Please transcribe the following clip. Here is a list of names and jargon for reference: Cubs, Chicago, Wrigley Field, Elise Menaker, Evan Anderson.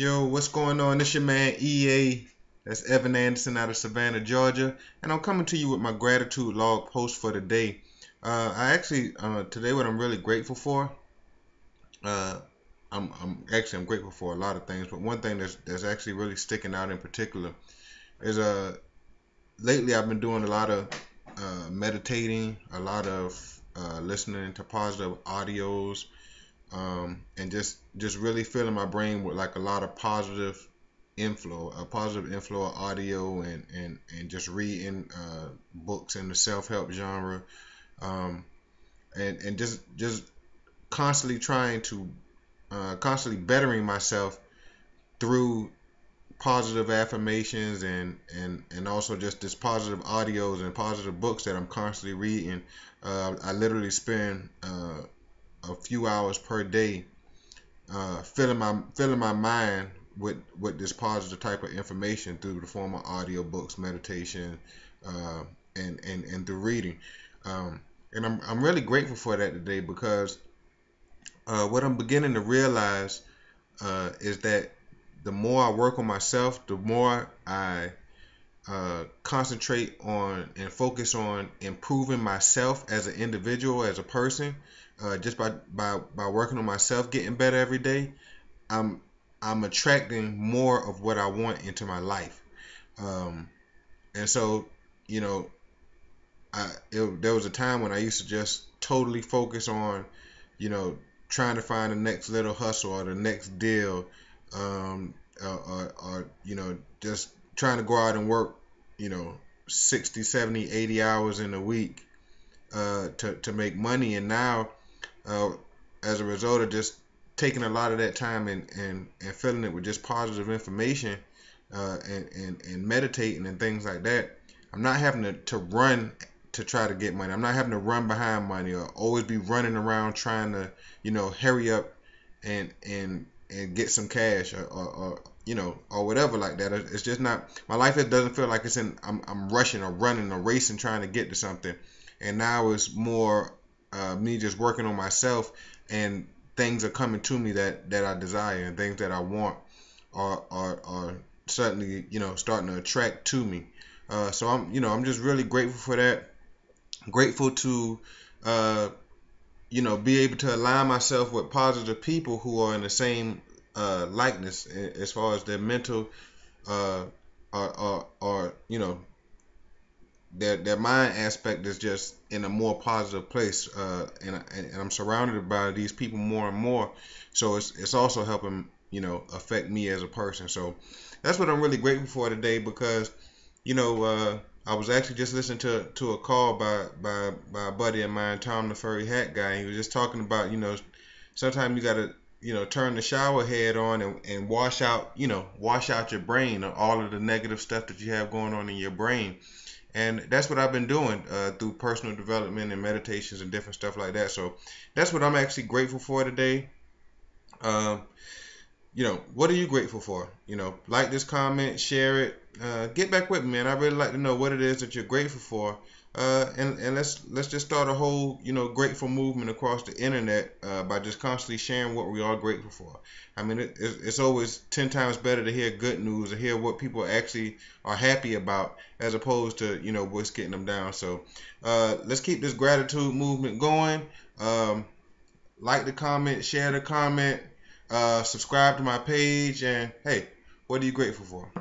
Yo, what's going on? This your man EA. That's Evan Anderson out of Savannah, Georgia, and I'm coming to you with my gratitude log post for today. Today what I'm really grateful for. I'm grateful for a lot of things, but one thing that's actually really sticking out in particular is lately I've been doing a lot of meditating, a lot of listening to positive audios, and just really filling my brain with like a lot of positive inflow of audio and just reading books in the self-help genre, and just constantly trying to constantly bettering myself through positive affirmations and also just this positive audios and positive books that I'm constantly reading. I literally spend a few hours per day filling my mind with this positive type of information through the form of audio books, meditation, and through reading. And I'm really grateful for that today because what I'm beginning to realize is that the more I work on myself, the more I concentrate on and focus on improving myself as an individual, as a person, just by working on myself, getting better every day, I'm attracting more of what I want into my life. And so, you know, there was a time when I used to just totally focus on, you know, trying to find the next little hustle or the next deal, you know, just trying to go out and work, you know, 60, 70, 80 hours in a week to make money. And now, as a result of just taking a lot of that time and filling it with just positive information and meditating and things like that, I'm not having to run to try to get money. I'm not having to run behind money or always be running around trying to, you know, hurry up and get some cash or you know, or whatever like that. It's just not my life. It doesn't feel like I'm rushing or running or racing trying to get to something. And now it's more me just working on myself, and things are coming to me that I desire, and things that I want are suddenly, you know, starting to attract to me. So I'm just really grateful for that. Grateful to, you know, be able to align myself with positive people who are in the same likeness as far as their mental, or you know, their mind aspect is just in a more positive place, and I'm surrounded by these people more and more, so it's also helping, you know, affect me as a person. So that's what I'm really grateful for today, because, you know, I was actually just listening to a call by a buddy of mine, Tom the Furry Hat Guy, and he was just talking about, you know, sometimes you gotta, you know, turn the shower head on and wash out your brain, all of the negative stuff that you have going on in your brain. And that's what I've been doing through personal development and meditations and different stuff like that. So that's what I'm actually grateful for today. You know, what are you grateful for? You know, like this, comment, share it. Get back with me, man. I really like to know what it is that you're grateful for. And let's just start a whole, you know, grateful movement across the internet by just constantly sharing what we are grateful for. I mean, it's always 10 times better to hear good news or hear what people actually are happy about as opposed to, you know, what's getting them down. So let's keep this gratitude movement going. Like the comment, share the comment, subscribe to my page, and hey, what are you grateful for?